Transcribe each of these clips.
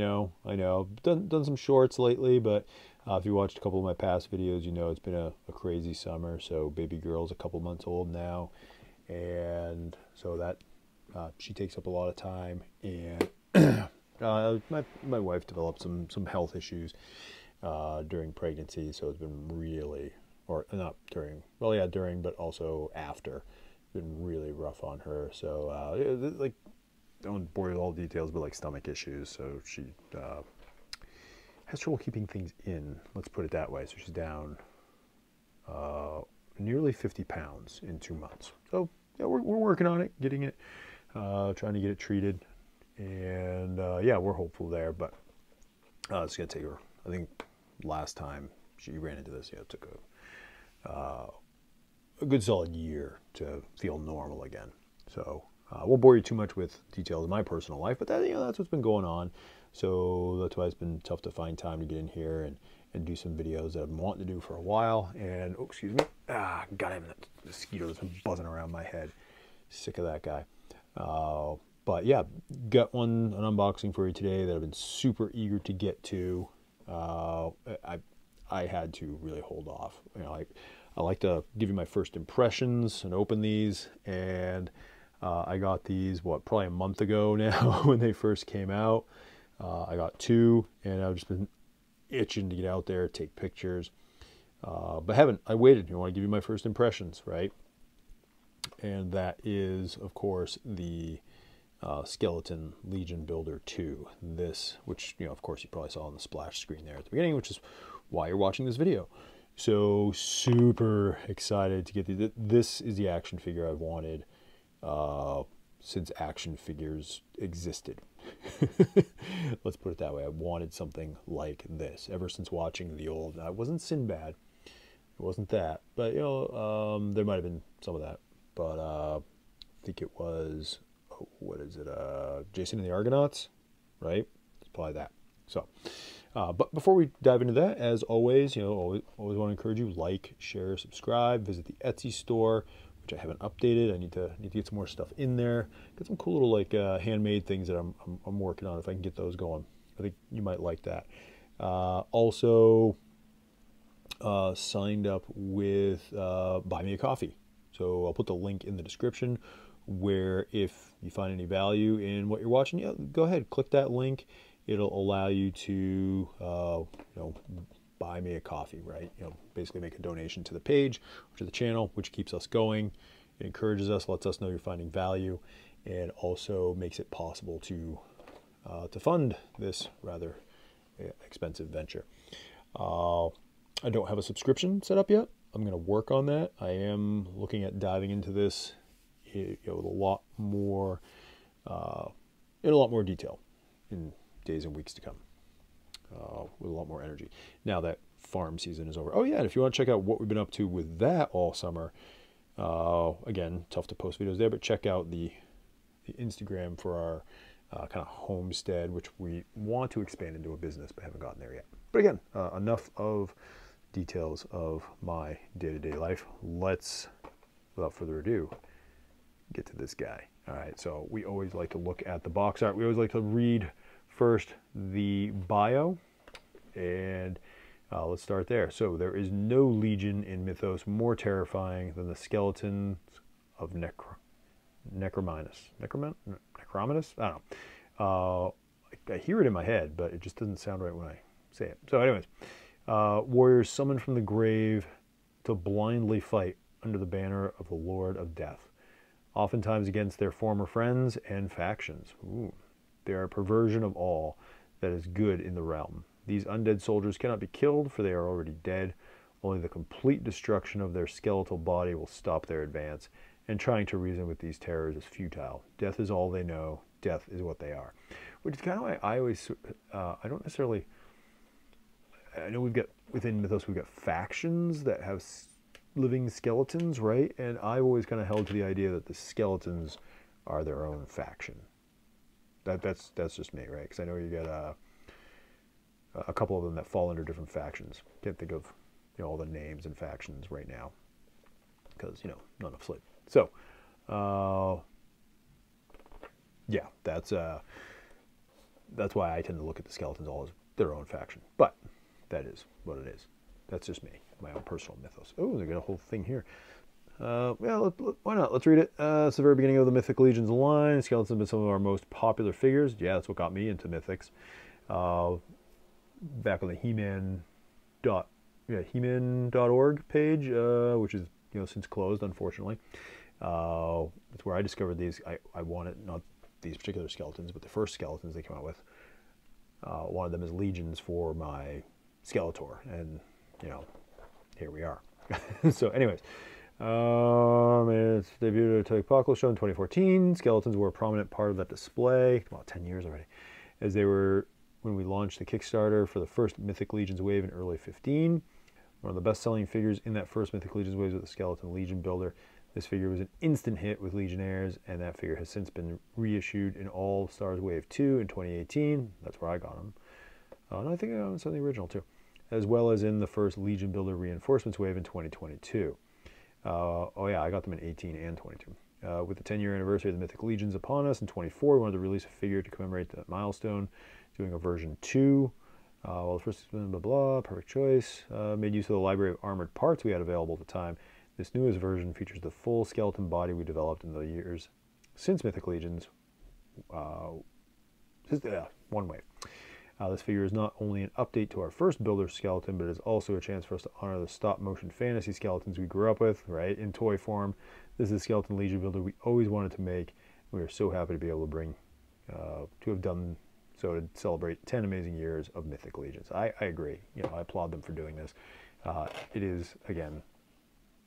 I know. I've done some shorts lately, but if you watched a couple of my past videos, you know it's been a crazy summer. So baby girl's a couple months old now, and so that she takes up a lot of time. And my wife developed some health issues during pregnancy, so it's been really, or not during, well yeah during, but also after, it's been really rough on her. So like, I won't bore you with all the details, but like stomach issues. So she has trouble keeping things in, let's put it that way. So she's down nearly 50 pounds in 2 months. So yeah, we're working on it, getting it, trying to get it treated. And yeah, we're hopeful there, but it's going to take her, I think last time she ran into this, yeah, it took a good solid year to feel normal again. So won't bore you too much with details of my personal life, but that, you know, that's what's been going on. So that's why it's been tough to find time to get in here and do some videos that I've been wanting to do for a while. And, oh, excuse me. Ah, goddamn, that mosquito's been buzzing around my head. Sick of that guy. But yeah, got an unboxing for you today that I've been super eager to get to. I had to really hold off. You know, I like to give you my first impressions and open these. And I got these, what, probably a month ago now when they first came out. I got two, and I've just been itching to get out there, take pictures. But haven't. I waited. I want to give you my first impressions, right? And that is, of course, the Skeleton Legion Builder 2. This, which, you know, of course, you probably saw on the splash screen there at the beginning, which is why you're watching this video. So super excited to get these. This is the action figure I've wanted since action figures existed. Let's put it that way. I wanted something like this ever since watching the old. It wasn't Sinbad, it wasn't that, but you know, there might have been some of that, but I think it was, oh, what is it, Jason and the Argonauts, right? It's probably that. So but before we dive into that, as always, you know, always want to encourage you, like, share, subscribe, visit the Etsy store, which I haven't updated. I need to get some more stuff in there. Got some cool little like handmade things that I'm working on. If I can get those going, I think you might like that. Also signed up with Buy Me a Coffee. So I'll put the link in the description, where if you find any value in what you're watching, yeah, go ahead, click that link. It'll allow you to you know, buy me a coffee, right? You know, basically make a donation to the page or to the channel, which keeps us going. It encourages us, lets us know you're finding value, and also makes it possible to fund this rather expensive venture. I don't have a subscription set up yet. I'm going to work on that. I am looking at diving into this, you know, with a lot more detail in days and weeks to come. With a lot more energy now that farm season is over. Oh yeah, and if you want to check out what we've been up to with that all summer, again, tough to post videos there, but check out the Instagram for our kind of homestead, which we want to expand into a business but haven't gotten there yet. But again, enough of details of my day-to-day life. Let's, without further ado, get to this guy. All right, so we always like to look at the box art. We always like to read first the bio, and let's start there. So there is no legion in mythos more terrifying than the skeletons of Necromonis. Necromonis? I don't know. I hear it in my head, but it just doesn't sound right when I say it. So anyways, warriors summoned from the grave to blindly fight under the banner of the Lord of Death, oftentimes against their former friends and factions. Ooh. They are a perversion of all that is good in the realm. These undead soldiers cannot be killed, for they are already dead. Only the complete destruction of their skeletal body will stop their advance, and trying to reason with these terrors is futile. Death is all they know. Death is what they are. Which is kind of why I always, I don't necessarily, I know we've got, within mythos, we've got factions that have living skeletons, right? And I've always kind of held to the idea that the skeletons are their own faction. That's just me, right? Because I know you got a couple of them that fall under different factions. Can't think of, you know, all the names and factions right now, because, you know, not enough sleep. So, yeah, that's That's why I tend to look at the Skeletons all as their own faction. But that is what it is. That's just me, my own personal mythos. Oh, they got a whole thing here. Well, why not? Let's read it. It's the very beginning of the Mythic Legions line. Skeletons have been some of our most popular figures. Yeah, that's what got me into Mythics. Back on the He-Man.org page, which is, you know, since closed, unfortunately. That's where I discovered these. I wanted, not these particular skeletons, but the first skeletons they came out with. Wanted them as legions for my Skeletor, and, you know, here we are. So, anyways. It's debuted at the Apocalypse Show in 2014. Skeletons were a prominent part of that display. About 10 years already. As they were when we launched the Kickstarter for the first Mythic Legions wave in early 15. One of the best-selling figures in that first Mythic Legions wave was the Skeleton Legion Builder. This figure was an instant hit with Legionnaires, and that figure has since been reissued in All Stars Wave 2 in 2018. That's where I got him. And I think I got some of the original too, as well as in the first Legion Builder Reinforcements wave in 2022. Oh yeah, I got them in 18 and 22. With the 10-year anniversary of the Mythic Legions upon us in 24, we wanted to release a figure to commemorate that milestone, doing a version 2. Well, the first blah, blah, blah, perfect choice. Made use of the library of armored parts we had available at the time. This newest version features the full skeleton body we developed in the years since Mythic Legions. One wave. This figure is not only an update to our first Builder skeleton, but it is also a chance for us to honor the stop-motion fantasy skeletons we grew up with, right, in toy form. This is the Skeleton Legion Builder we always wanted to make. We are so happy to be able to bring, to have done so, to celebrate 10 amazing years of Mythic Legions. I agree. You know, I applaud them for doing this. It is, again,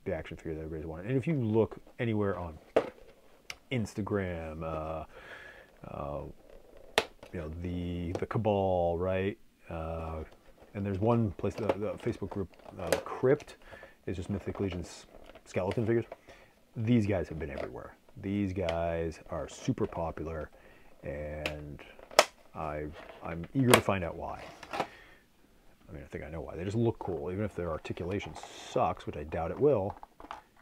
the action figure that everybody's wanted. And if you look anywhere on Instagram, you know, the Cabal, right? And there's one place, the Facebook group, Crypt, is just Mythic Legion's skeleton figures. These guys have been everywhere. These guys are super popular, and I'm eager to find out why. I mean, I think I know why. They just look cool, even if their articulation sucks, which I doubt it will.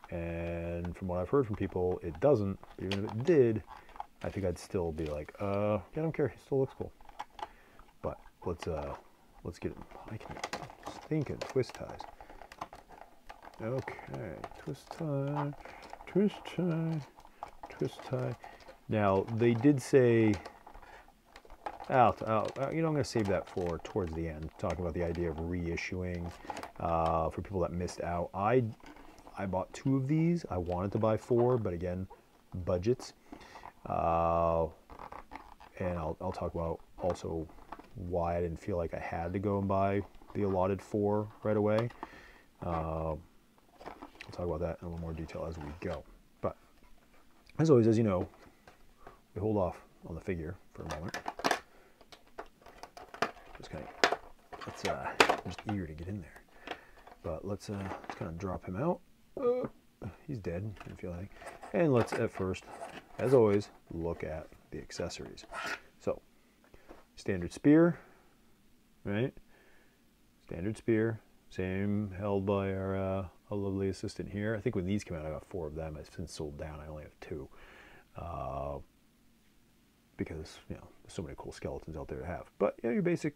And from what I've heard from people, it doesn't. Even if it did, I think I'd still be like, I don't care, he still looks cool. But let's get it. I can think and twist ties. Okay, twist tie, twist tie, twist tie. Now they did say, you know, I'm gonna save that for towards the end, talking about the idea of reissuing for people that missed out. I bought 2 of these. I wanted to buy 4, but again, budgets. And I'll talk about also why I didn't feel like I had to go and buy the allotted 4 right away. I'll talk about that in a little more detail as we go. But as always, as you know, we hold off on the figure for a moment. Just kind of, I'm just eager to get in there. But let's kind of drop him out. He's dead. Didn't feel anything. And let's at first, as always, look at the accessories. So, standard spear, right? Standard spear, same, held by our lovely assistant here. I think when these came out, I got 4 of them. I've since sold down. I only have 2. Because, you know, there's so many cool skeletons out there to have. But, yeah, your basic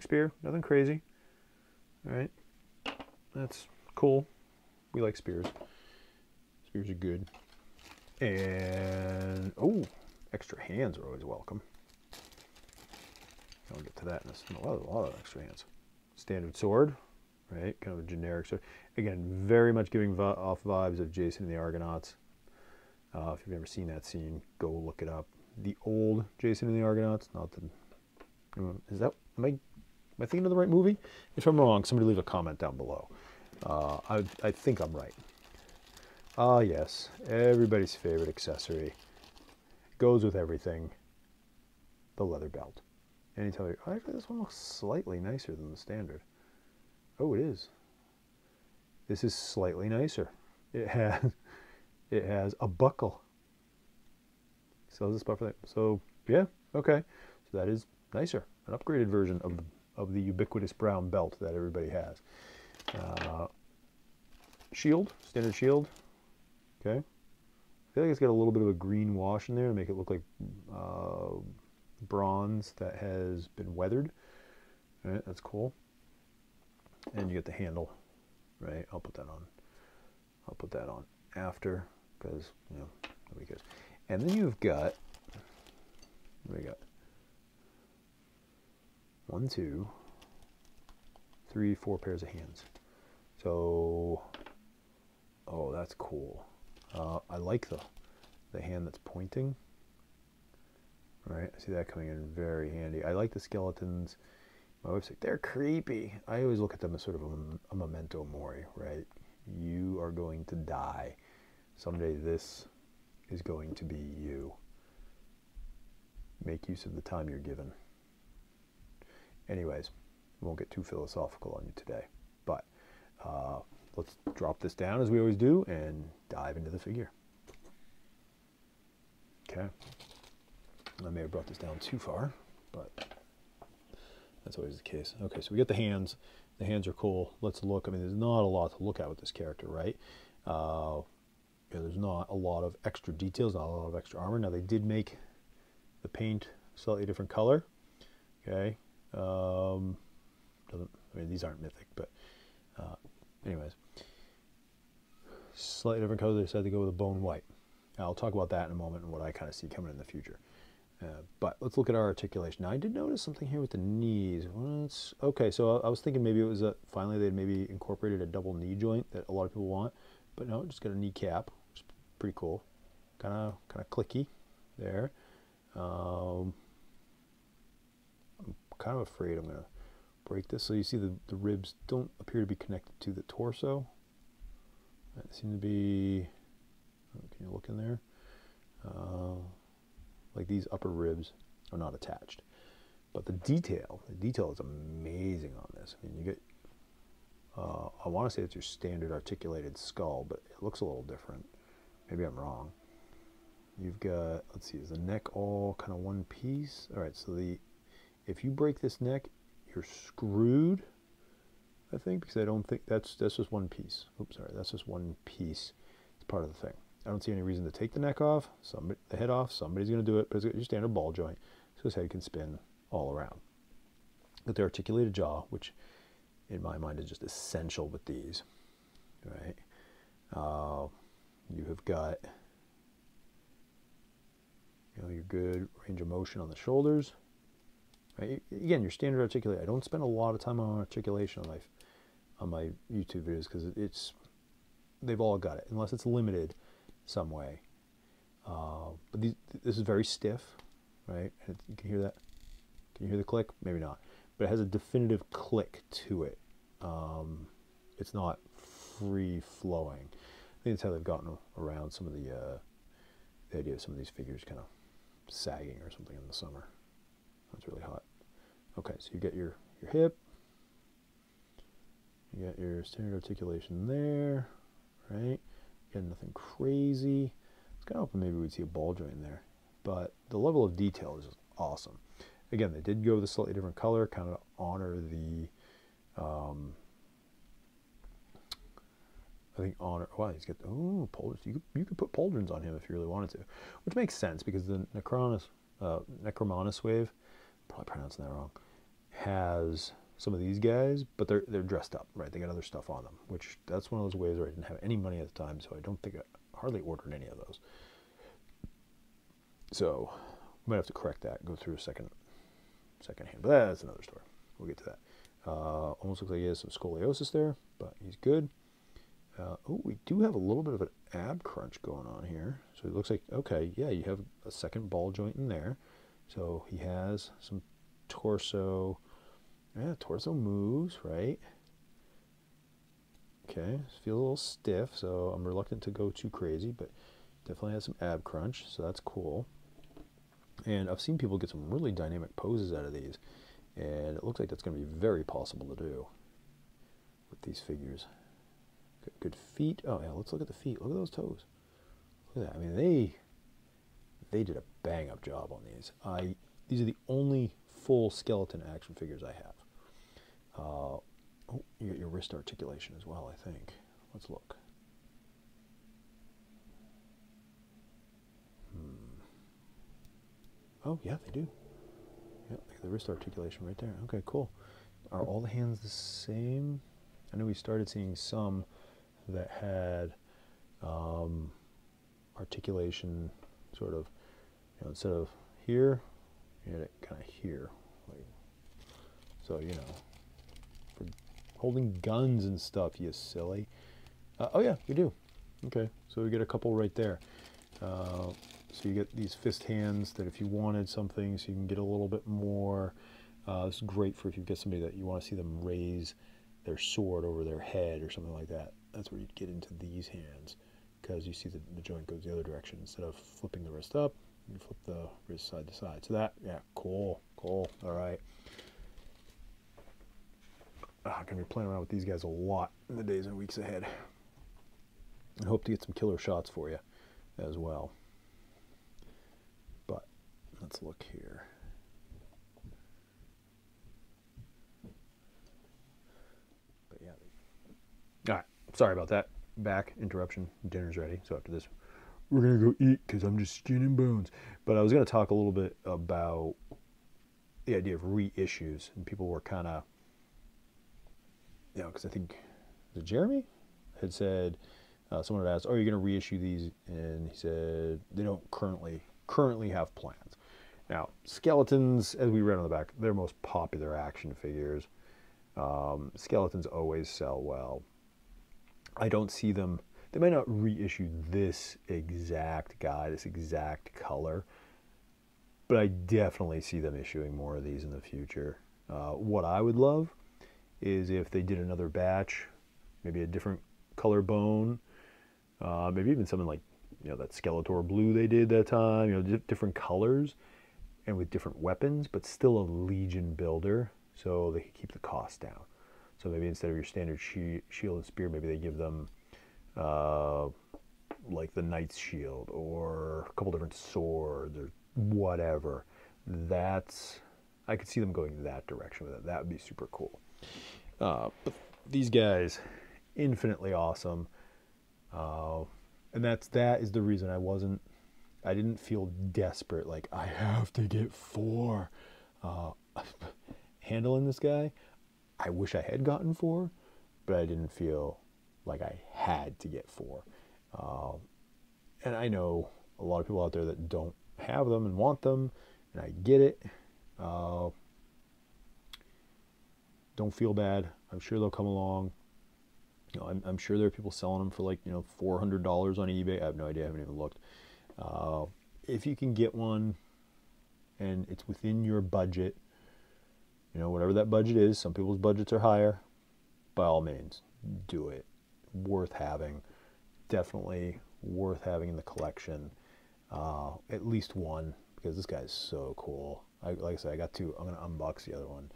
spear, nothing crazy. All right? That's cool. We like spears. Spears are good. And, oh, extra hands are always welcome. I'll get to that in a lot of extra hands. Standard sword, right? Kind of a generic sword. Again, very much giving off vibes of Jason and the Argonauts. If you've never seen that scene, go look it up. The old Jason and the Argonauts, not the... Am I thinking of the right movie? If I'm wrong, somebody leave a comment down below. I think I'm right. Ah, yes, everybody's favorite accessory. Goes with everything. The leather belt. Anytime you, oh, actually, this one looks slightly nicer than the standard. Oh, it is. This is slightly nicer. It has a buckle. So this buckle. So yeah, okay. So that is nicer. An upgraded version of the ubiquitous brown belt that everybody has. Shield, standard shield. Okay, I feel like it's got a little bit of a green wash in there to make it look like bronze that has been weathered. All right, that's cool. And you get the handle, right? I'll put that on. I'll put that on after, because, you know, nobody cares. And then you've got, what do we got? 1, 2, 3, 4 pairs of hands. So, oh, that's cool. I like the hand that's pointing. All right, I see that coming in very handy. I like the skeletons. My wife's like, they're creepy. I always look at them as sort of a memento mori, right? You are going to die. Someday this is going to be you. Make use of the time you're given. Anyways, we won't get too philosophical on you today, but let's drop this down as we always do and dive into the figure. Okay. I may have brought this down too far, but that's always the case. Okay, so we get the hands. The hands are cool. Let's look. I mean, there's not a lot to look at with this character, right? You know, there's not a lot of extra details, not a lot of extra armor. Now, they did make the paint slightly different color. Okay. I mean, these aren't mythic, but anyways. Slightly different color. They decided to go with a bone white. Now, I'll talk about that in a moment and what I kind of see coming in the future. But let's look at our articulation. Now, I did notice something here with the knees. Well, okay, so I was thinking maybe it was finally they'd maybe incorporated a double knee joint that a lot of people want. But no, just got a kneecap, which is pretty cool. Kind of clicky there. I'm kind of afraid I'm going to break this. So you see the ribs don't appear to be connected to the torso. That seemed to be... Can you look in there? Like these upper ribs are not attached, but the detail is amazing on this. I mean, you get, I want to say it's your standard articulated skull, but it looks a little different. Maybe I'm wrong. You've got, let's see, is the neck all kind of one piece? All right, so if you break this neck, you're screwed, I think, because I don't think that's just one piece. Oops, sorry, that's just one piece. It's part of the thing. I don't see any reason to take the neck off, the head off. Somebody's going to do it, but it's got your standard ball joint, so his head can spin all around. But the articulated jaw, which in my mind is just essential with these, right? You have got, you know, your good range of motion on the shoulders. Right? Again, your standard articulated. I don't spend a lot of time on articulation on my YouTube videos because they've all got it, unless it's limited some way. But this is very stiff, right? And you can hear that. Can you hear the click? Maybe not. But it has a definitive click to it. It's not free-flowing. I think that's how they've gotten around some of the idea of some of these figures kind of sagging or something in the summer. That's really hot. Okay, so you get your hip. You got your standard articulation there, right? Again, nothing crazy. I was kind of hoping maybe we'd see a ball joint in there, but the level of detail is just awesome. Again, they did go with a slightly different color, kind of honor the, wow, he's got, oh, pauldrons. You could put pauldrons on him if you really wanted to, which makes sense because the Necromonis wave, probably pronouncing that wrong, has some of these guys, but they're dressed up, right? They got other stuff on them, which that's one of those ways where I didn't have any money at the time, so I don't think I hardly ordered any of those. So we might have to correct that, go through a second hand, but that's another story. We'll get to that. Almost looks like he has some scoliosis there, but he's good. Oh, we do have a little bit of an ab crunch going on here. So it looks like, okay, yeah, you have a second ball joint in there. So he has some torso... Yeah, torso moves, right? Okay, feels a little stiff, so I'm reluctant to go too crazy, but definitely has some ab crunch, so that's cool. And I've seen people get some really dynamic poses out of these, and it looks like that's going to be very possible to do with these figures. Good feet. Oh, yeah, let's look at the feet. Look at those toes. Look at that. I mean, they did a bang-up job on these. These are the only full skeleton action figures I have. Oh, you get your wrist articulation as well, I think. Let's look. Oh, yeah, they do. for the wrist articulation right there. Okay, cool. Are all the hands the same? I know we started seeing some that had articulation sort of, you know, instead of here, you had it kind of here. Like, so, you know, for holding guns and stuff, you silly. Oh yeah, we do. Okay, so we get a couple right there. So you get these fist hands that if you wanted something, so you can get a little bit more. This is great for if you get somebody that you want to see them raise their sword over their head or something like that. That's where you get into these hands, because you see the joint goes the other direction. Instead of flipping the wrist up, you flip the wrist side to side. So that, yeah, cool, cool, all right. I'm going to be playing around with these guys a lot in the days and weeks ahead. I hope to get some killer shots for you as well. But let's look here. But yeah. All right. Sorry about that. Back interruption. Dinner's ready. So after this, we're gonna go eat because I'm just skin and bones. But I was gonna talk a little bit about the idea of reissues, and people were kind of, you know, because I think was it Jeremy had said. Someone had asked, "Are you going to reissue these?" And he said, "They don't currently have plans." Now, skeletons, as we read on the back, they're most popular action figures. Skeletons always sell well. I don't see them. They may not reissue this exact guy, this exact color, but I definitely see them issuing more of these in the future. What I would love is if they did another batch, maybe a different color bone. Maybe even something like, you know, that Skeletor blue they did that time, you know, different colors and with different weapons, but still a Legion builder, so they can keep the cost down. So maybe instead of your standard shield and spear, maybe they give them like the knight's shield or a couple different swords or whatever. That's, I could see them going that direction with it. That would be super cool. But these guys, infinitely awesome. And that is the reason I didn't feel desperate, like I have to get four. Handling this guy, I wish I had gotten four, but I didn't feel like I had to get four. And I know a lot of people out there that don't have them and want them, and I get it. Don't feel bad. I'm sure they'll come along. You know, I'm sure there are people selling them for, like, you know, $400 on eBay. I have no idea. I haven't even looked. If you can get one and it's within your budget, you know, whatever that budget is, some people's budgets are higher, by all means, do it. Worth having. Definitely worth having in the collection. At least one, because this guy is so cool. Like I said, I got two. I'm going to unbox the other one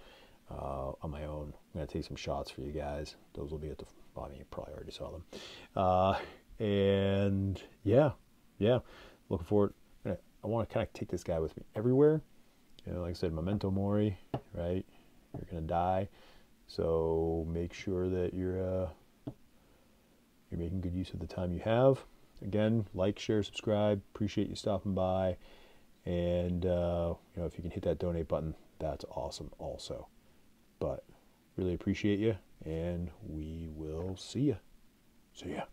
on my own. I'm going to take some shots for you guys. Those will be at the... I mean, you probably already saw them. And yeah, looking forward. I want to kind of take this guy with me everywhere. You know, like I said, memento mori, right? You're going to die. So make sure that you're making good use of the time you have. Again, like, share, subscribe. Appreciate you stopping by. And, you know, if you can hit that donate button, that's awesome also. But really appreciate you. And we will see ya.